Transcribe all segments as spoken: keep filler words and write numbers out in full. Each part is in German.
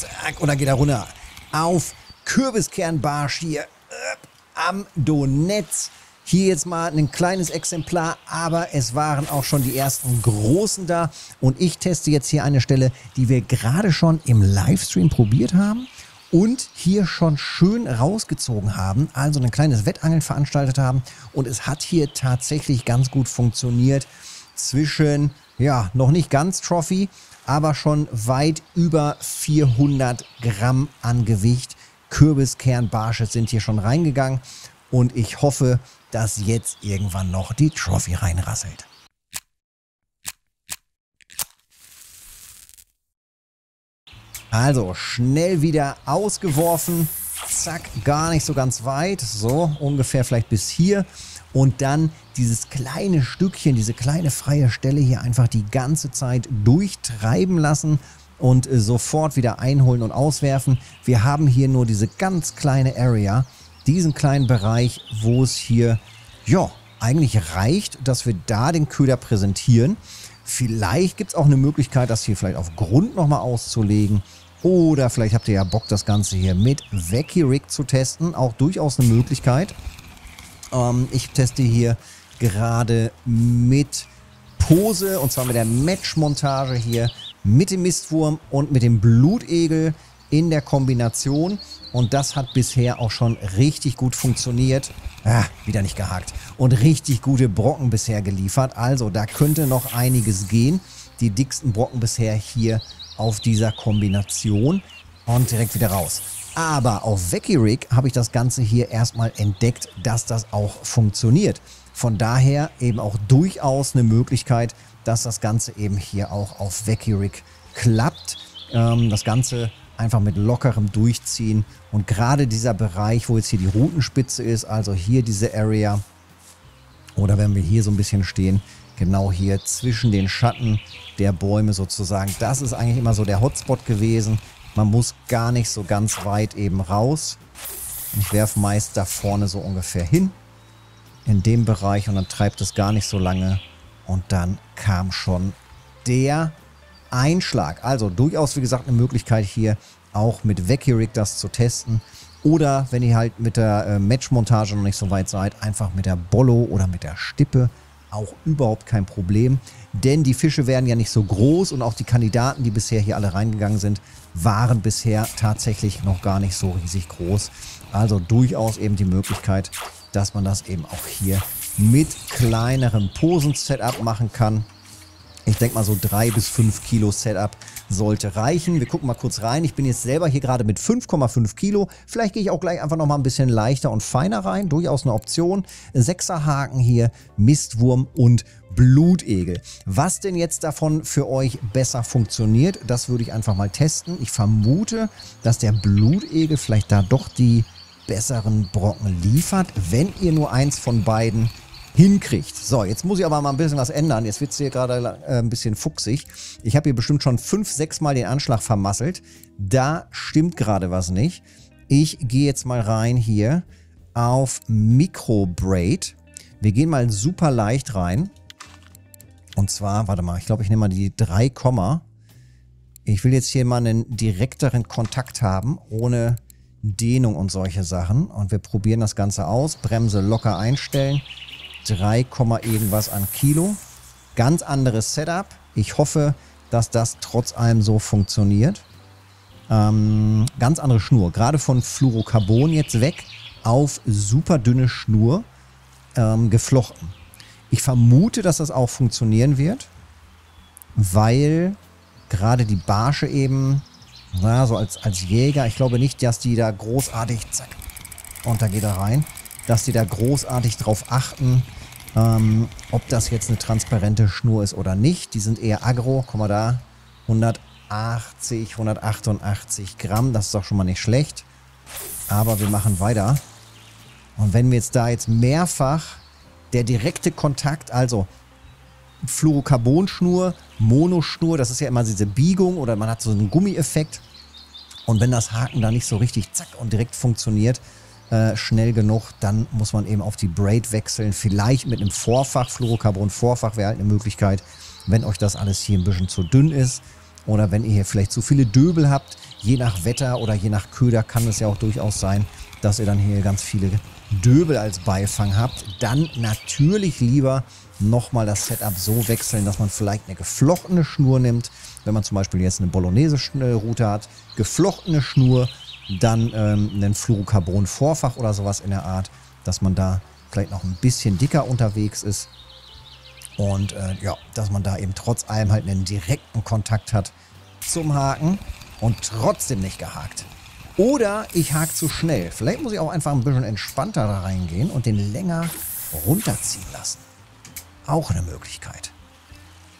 Zack. Und dann geht er runter auf Kürbiskernbarsch hier am Donez. Hier jetzt mal ein kleines Exemplar, aber es waren auch schon die ersten großen da. Und ich teste jetzt hier eine Stelle, die wir gerade schon im Livestream probiert haben und hier schon schön rausgezogen haben. Also ein kleines Wettangeln veranstaltet haben. Und es hat hier tatsächlich ganz gut funktioniert. Zwischen, ja, noch nicht ganz Trophy, aber schon weit über vierhundert Gramm an Gewicht. Kürbiskernbarsche sind hier schon reingegangen. Und ich hoffe, dass jetzt irgendwann noch die Trophy reinrasselt. Also schnell wieder ausgeworfen. Zack, gar nicht so ganz weit. So, ungefähr vielleicht bis hier. Und dann dieses kleine Stückchen, diese kleine freie Stelle hier einfach die ganze Zeit durchtreiben lassen. Und sofort wieder einholen und auswerfen. Wir haben hier nur diese ganz kleine Area, diesen kleinen Bereich, wo es hier, ja, eigentlich reicht, dass wir da den Köder präsentieren. Vielleicht gibt es auch eine Möglichkeit, das hier vielleicht auf Grund nochmal auszulegen. Oder vielleicht habt ihr ja Bock, das Ganze hier mit Wacky Rig zu testen. Auch durchaus eine Möglichkeit. Ähm, ich teste hier gerade mit Pose, und zwar mit der Match-Montage hier, mit dem Mistwurm und mit dem Blutegel in der Kombination. Und das hat bisher auch schon richtig gut funktioniert. Ah, wieder nicht gehakt. Und richtig gute Brocken bisher geliefert. Also da könnte noch einiges gehen. Die dicksten Brocken bisher hier auf dieser Kombination. Und direkt wieder raus. Aber auf Wacky Rig habe ich das Ganze hier erstmal entdeckt, dass das auch funktioniert. Von daher eben auch durchaus eine Möglichkeit, dass das Ganze eben hier auch auf Wacky Rig klappt. Ähm, das Ganze einfach mit lockerem Durchziehen. Und gerade dieser Bereich, wo jetzt hier die Rutenspitze ist, also hier diese Area, oder wenn wir hier so ein bisschen stehen, genau hier zwischen den Schatten der Bäume sozusagen, das ist eigentlich immer so der Hotspot gewesen. Man muss gar nicht so ganz weit eben raus. Ich werfe meist da vorne so ungefähr hin, in dem Bereich, und dann treibt es gar nicht so lange. Und dann kam schon der Einschlag. Also durchaus, wie gesagt, eine Möglichkeit hier auch mit Wacky Rig das zu testen. Oder wenn ihr halt mit der äh, Match-Montage noch nicht so weit seid, einfach mit der Bollo oder mit der Stippe. Auch überhaupt kein Problem. Denn die Fische werden ja nicht so groß, und auch die Kandidaten, die bisher hier alle reingegangen sind, waren bisher tatsächlich noch gar nicht so riesig groß. Also durchaus eben die Möglichkeit, dass man das eben auch hier mit kleinerem Posen-Setup machen kann. Ich denke mal, so drei bis fünf Kilo Setup sollte reichen. Wir gucken mal kurz rein. Ich bin jetzt selber hier gerade mit fünf Komma fünf Kilo. Vielleicht gehe ich auch gleich einfach noch mal ein bisschen leichter und feiner rein. Durchaus eine Option. Sechserhaken hier, Mistwurm und Blutegel. Was denn jetzt davon für euch besser funktioniert, das würde ich einfach mal testen. Ich vermute, dass der Blutegel vielleicht da doch die besseren Brocken liefert, wenn ihr nur eins von beiden hinkriegt. So, jetzt muss ich aber mal ein bisschen was ändern. Jetzt wird es hier gerade äh, ein bisschen fuchsig. Ich habe hier bestimmt schon fünf, sechs Mal den Anschlag vermasselt. Da stimmt gerade was nicht. Ich gehe jetzt mal rein hier auf Microbraid. Wir gehen mal super leicht rein. Und zwar, warte mal, ich glaube, ich nehme mal die drei Komma. Ich will jetzt hier mal einen direkteren Kontakt haben, ohne Dehnung und solche Sachen. Und wir probieren das Ganze aus. Bremse locker einstellen. drei Komma irgendwas an Kilo. Ganz anderes Setup. Ich hoffe, dass das trotz allem so funktioniert. Ähm, ganz andere Schnur. Gerade von Fluorocarbon jetzt weg auf super dünne Schnur ähm, geflochten. Ich vermute, dass das auch funktionieren wird, weil gerade die Barsche eben, na, so als, als Jäger, ich glaube nicht, dass die da großartig, zack, und da geht er rein, dass die da großartig drauf achten, ähm, ob das jetzt eine transparente Schnur ist oder nicht. Die sind eher aggro. Guck mal da, hundertachtzig, hundertachtundachtzig Gramm. Das ist doch schon mal nicht schlecht. Aber wir machen weiter. Und wenn wir jetzt da jetzt mehrfach der direkte Kontakt, also Fluorocarbon-Schnur, Monoschnur, das ist ja immer diese Biegung oder man hat so einen Gummieffekt. Und wenn das Haken da nicht so richtig zack und direkt funktioniert, Äh, schnell genug, dann muss man eben auf die Braid wechseln. Vielleicht mit einem Vorfach, Fluorocarbon-Vorfach wäre halt eine Möglichkeit, wenn euch das alles hier ein bisschen zu dünn ist. Oder wenn ihr hier vielleicht zu viele Döbel habt, je nach Wetter oder je nach Köder kann es ja auch durchaus sein, dass ihr dann hier ganz viele Döbel als Beifang habt. Dann natürlich lieber nochmal das Setup so wechseln, dass man vielleicht eine geflochtene Schnur nimmt. Wenn man zum Beispiel jetzt eine Bolognese-Route hat, geflochtene Schnur, dann ähm, einen Fluorocarbon-Vorfach oder sowas in der Art, dass man da vielleicht noch ein bisschen dicker unterwegs ist. Und äh, ja, dass man da eben trotz allem halt einen direkten Kontakt hat zum Haken und trotzdem nicht gehakt. Oder ich hake zu schnell. Vielleicht muss ich auch einfach ein bisschen entspannter da reingehen und den länger runterziehen lassen. Auch eine Möglichkeit.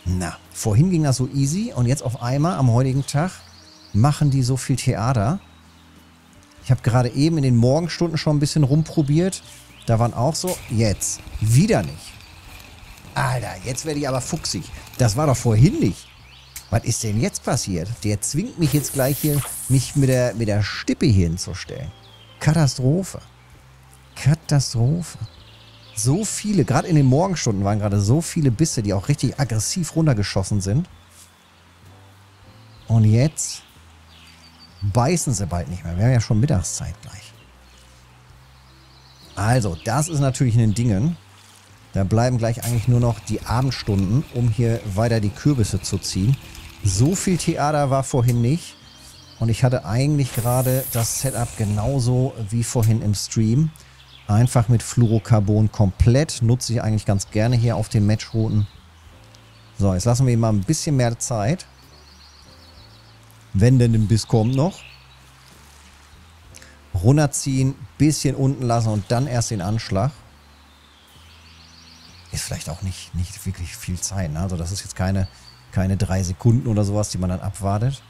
Na, vorhin ging das so easy und jetzt auf einmal am heutigen Tag machen die so viel Theater. Ich habe gerade eben in den Morgenstunden schon ein bisschen rumprobiert. Da waren auch so, jetzt wieder nicht. Alter, jetzt werde ich aber fuchsig. Das war doch vorhin nicht. Was ist denn jetzt passiert? Der zwingt mich jetzt gleich hier, mich mit der, mit der Stippe hier hinzustellen. Katastrophe. Katastrophe. So viele, gerade in den Morgenstunden waren gerade so viele Bisse, die auch richtig aggressiv runtergeschossen sind. Und jetzt beißen sie bald nicht mehr. Wir haben ja schon Mittagszeit gleich. Also, das ist natürlich ein Dingen. Da bleiben gleich eigentlich nur noch die Abendstunden, um hier weiter die Kürbisse zu ziehen. So viel Theater war vorhin nicht. Und ich hatte eigentlich gerade das Setup genauso wie vorhin im Stream. Einfach mit Fluorocarbon komplett. Nutze ich eigentlich ganz gerne hier auf den Matchrouten. So, jetzt lassen wir ihm mal ein bisschen mehr Zeit. Wenn denn ein Biss kommt noch. Runterziehen, bisschen unten lassen und dann erst den Anschlag. Ist vielleicht auch nicht, nicht wirklich viel Zeit, ne? Also das ist jetzt keine, keine drei Sekunden oder sowas, die man dann abwartet,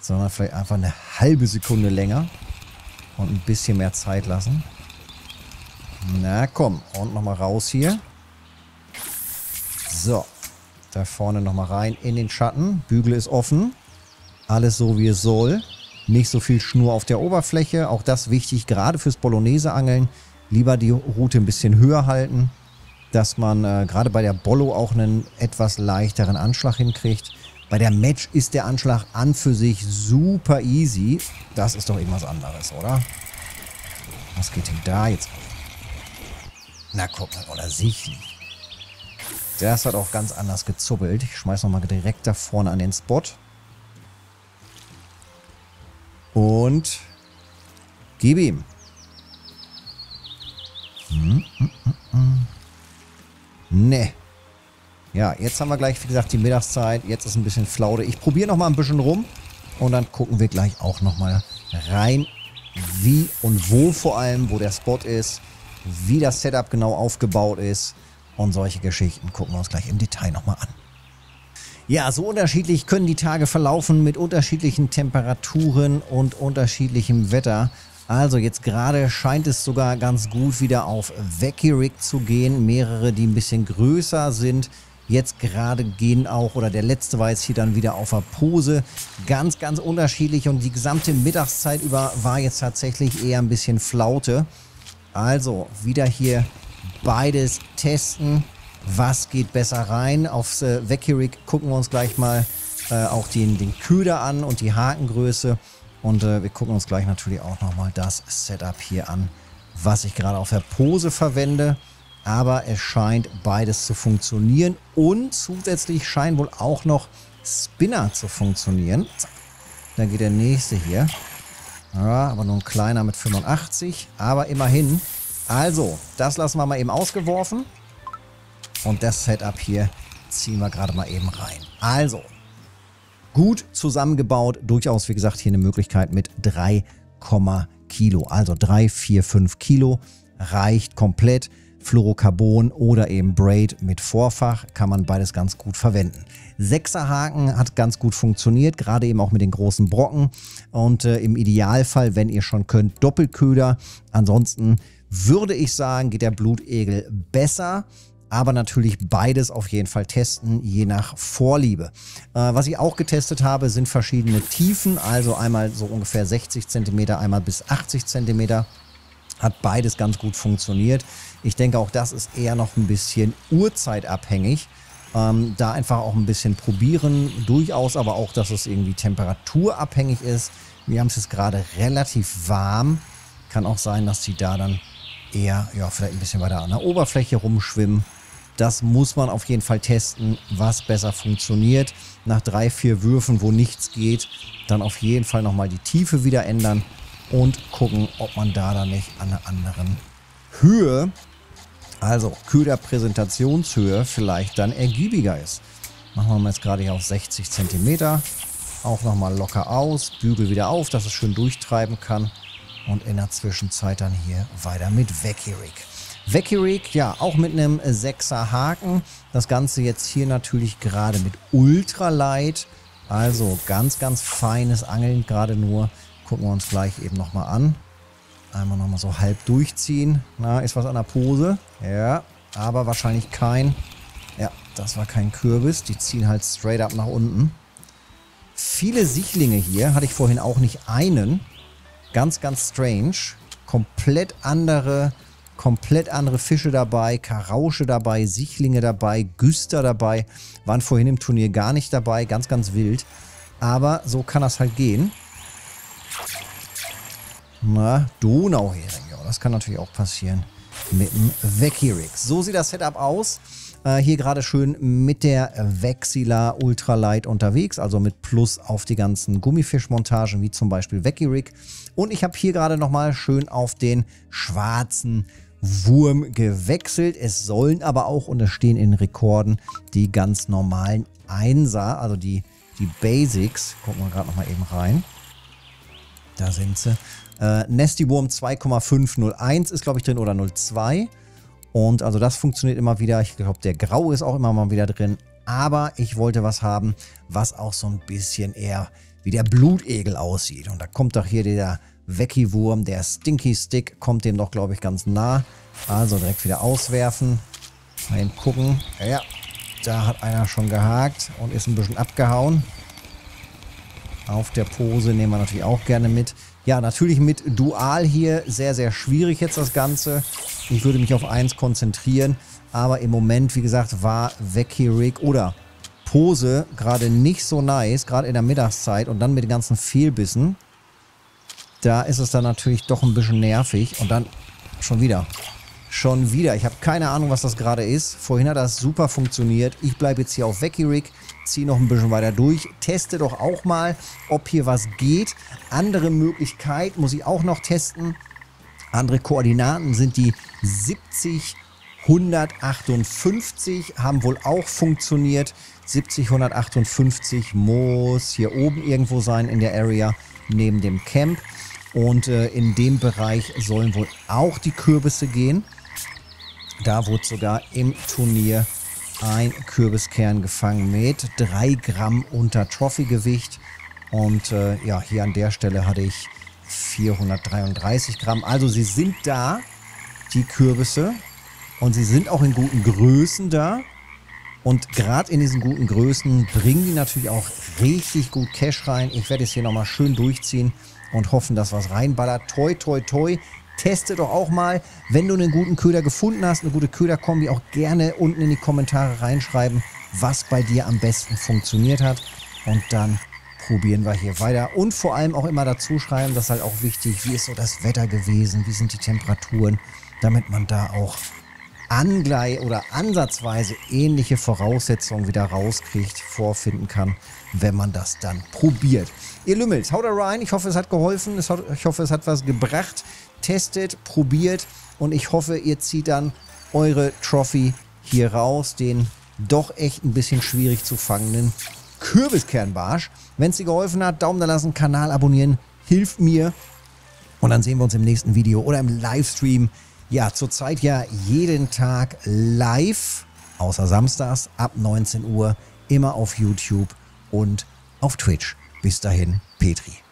sondern vielleicht einfach eine halbe Sekunde länger und ein bisschen mehr Zeit lassen. Na komm, und nochmal raus hier. So, da vorne nochmal rein in den Schatten. Bügel ist offen, alles so wie es soll. Nicht so viel Schnur auf der Oberfläche, auch das wichtig, gerade fürs Bolognese-Angeln. Lieber die Route ein bisschen höher halten, dass man äh, gerade bei der Bollo auch einen etwas leichteren Anschlag hinkriegt. Bei der Match ist der Anschlag an für sich super easy. Das ist doch irgendwas anderes, oder? Was geht denn da jetzt? Na guck mal, oder sichtlich. Das hat auch ganz anders gezuppelt. Ich schmeiß nochmal direkt da vorne an den Spot. Und gib ihm. Hm, hm, hm, hm. Ne. Ja, jetzt haben wir gleich, wie gesagt, die Mittagszeit. Jetzt ist ein bisschen Flaude. Ich probiere noch mal ein bisschen rum. Und dann gucken wir gleich auch noch mal rein, wie und wo vor allem, wo der Spot ist, wie das Setup genau aufgebaut ist. Und solche Geschichten gucken wir uns gleich im Detail noch mal an. Ja, so unterschiedlich können die Tage verlaufen mit unterschiedlichen Temperaturen und unterschiedlichem Wetter. Also jetzt gerade scheint es sogar ganz gut wieder auf Wacky Rig zu gehen. Mehrere, die ein bisschen größer sind. Jetzt gerade gehen auch, oder der letzte war jetzt hier dann wieder auf der Pose. Ganz, ganz unterschiedlich und die gesamte Mittagszeit über war jetzt tatsächlich eher ein bisschen Flaute. Also wieder hier beides testen. Was geht besser rein? Aufs äh, Wacky Rig gucken wir uns gleich mal äh, auch den, den Köder an und die Hakengröße. Und äh, wir gucken uns gleich natürlich auch nochmal das Setup hier an, was ich gerade auf der Pose verwende. Aber es scheint beides zu funktionieren und zusätzlich scheinen wohl auch noch Spinner zu funktionieren. Dann geht der nächste hier. Ja, aber nur ein kleiner mit fünfundachtzig, aber immerhin. Also, das lassen wir mal eben ausgeworfen. Und das Setup hier ziehen wir gerade mal eben rein. Also, gut zusammengebaut, durchaus, wie gesagt, hier eine Möglichkeit mit drei Komma Kilo. Also drei, vier, fünf Kilo reicht komplett. Fluorocarbon oder eben Braid mit Vorfach kann man beides ganz gut verwenden. Sechserhaken hat ganz gut funktioniert, gerade eben auch mit den großen Brocken. Und äh, im Idealfall, wenn ihr schon könnt, Doppelköder. Ansonsten würde ich sagen, geht der Blutegel besser. Aber natürlich beides auf jeden Fall testen, je nach Vorliebe. Äh, was ich auch getestet habe, sind verschiedene Tiefen. Also einmal so ungefähr sechzig Zentimeter, einmal bis achtzig Zentimeter. Hat beides ganz gut funktioniert. Ich denke, auch das ist eher noch ein bisschen uhrzeitabhängig. Ähm, da einfach auch ein bisschen probieren, durchaus aber auch, dass es irgendwie temperaturabhängig ist. Wir haben es jetzt gerade relativ warm. Kann auch sein, dass die da dann eher, ja, vielleicht ein bisschen weiter an der Oberfläche rumschwimmen. Das muss man auf jeden Fall testen, was besser funktioniert. Nach drei, vier Würfen, wo nichts geht, dann auf jeden Fall nochmal die Tiefe wieder ändern und gucken, ob man da dann nicht an einer anderen Höhe, also Köderpräsentationshöhe, vielleicht dann ergiebiger ist. Machen wir mal jetzt gerade hier auf sechzig Zentimeter. Auch nochmal locker aus, bügel wieder auf, dass es schön durchtreiben kann. Und in der Zwischenzeit dann hier weiter mit Wacky Rig. Wacky Rig, ja, auch mit einem sechser Haken. Das Ganze jetzt hier natürlich gerade mit Ultralight. Also ganz, ganz feines Angeln gerade nur. Gucken wir uns gleich eben nochmal an. Einmal nochmal so halb durchziehen. Na, ist was an der Pose? Ja, aber wahrscheinlich kein. Ja, das war kein Kürbis. Die ziehen halt straight up nach unten. Viele Sichlinge hier. Hatte ich vorhin auch nicht einen. Ganz, ganz strange. Komplett andere, komplett andere Fische dabei. Karausche dabei, Sichlinge dabei, Güster dabei. Waren vorhin im Turnier gar nicht dabei. Ganz, ganz wild. Aber so kann das halt gehen. Na, Donauhering. Ja, das kann natürlich auch passieren mit dem Wacky Rig. So sieht das Setup aus. Äh, hier gerade schön mit der Vexilla Ultralight unterwegs, also mit Plus auf die ganzen Gummifischmontagen, wie zum Beispiel Wacky Rig. Und ich habe hier gerade nochmal schön auf den schwarzen Wurm gewechselt. Es sollen aber auch, und es stehen in Rekorden, die ganz normalen Einser, also die, die Basics. Gucken wir gerade nochmal eben rein. Da sind sie. Äh, Nasty Worm zwei Komma fünf null eins ist, glaube ich, drin, oder null Komma zwei. Und also das funktioniert immer wieder. Ich glaube, der Graue ist auch immer mal wieder drin. Aber ich wollte was haben, was auch so ein bisschen eher wie der Blutegel aussieht. Und da kommt doch hier der Wacky Wurm, der Stinky Stick, kommt dem doch, glaube ich, ganz nah. Also direkt wieder auswerfen. Mal eben gucken. Ja, da hat einer schon gehakt und ist ein bisschen abgehauen. Auf der Pose nehmen wir natürlich auch gerne mit. Ja, natürlich mit Dual hier sehr, sehr schwierig jetzt das Ganze. Ich würde mich auf eins konzentrieren. Aber im Moment, wie gesagt, war Wacky Rig oder Pose gerade nicht so nice. Gerade in der Mittagszeit und dann mit den ganzen Fehlbissen. Da ist es dann natürlich doch ein bisschen nervig. Und dann schon wieder. Schon wieder. Ich habe keine Ahnung, was das gerade ist. Vorhin hat das super funktioniert. Ich bleibe jetzt hier auf Wacky Rig. Ziehe noch ein bisschen weiter durch. Teste doch auch mal, ob hier was geht. Andere Möglichkeit muss ich auch noch testen. Andere Koordinaten sind die siebzig, hundertachtundfünfzig. Haben wohl auch funktioniert. siebzig, hundertachtundfünfzig muss hier oben irgendwo sein in der Area neben dem Camp. Und äh, in dem Bereich sollen wohl auch die Kürbisse gehen. Da wurde sogar im Turnier ein Kürbiskern gefangen mit drei Gramm unter Trophy-Gewicht. Und äh, ja, hier an der Stelle hatte ich vierhundertdreiunddreißig Gramm. Also sie sind da, die Kürbisse. Und sie sind auch in guten Größen da. Und gerade in diesen guten Größen bringen die natürlich auch richtig gut Cash rein. Ich werde es hier nochmal schön durchziehen und hoffen, dass was reinballert. Toi, toi, toi. Teste doch auch mal, wenn du einen guten Köder gefunden hast, eine gute Köderkombi, auch gerne unten in die Kommentare reinschreiben, was bei dir am besten funktioniert hat. Und dann probieren wir hier weiter. Und vor allem auch immer dazu schreiben, das ist halt auch wichtig, wie ist so das Wetter gewesen, wie sind die Temperaturen, damit man da auch angleich oder ansatzweise ähnliche Voraussetzungen wieder rauskriegt, vorfinden kann, wenn man das dann probiert. Ihr Lümmels, haut da rein. Ich hoffe, es hat geholfen. Ich hoffe, es hat was gebracht. Testet, probiert und ich hoffe, ihr zieht dann eure Trophy hier raus, den doch echt ein bisschen schwierig zu fangenden Kürbiskernbarsch. Wenn es dir geholfen hat, Daumen da lassen, Kanal abonnieren, hilft mir. Und dann sehen wir uns im nächsten Video oder im Livestream. Ja, zurzeit ja jeden Tag live, außer samstags ab neunzehn Uhr, immer auf YouTube und auf Twitch. Bis dahin, Petri.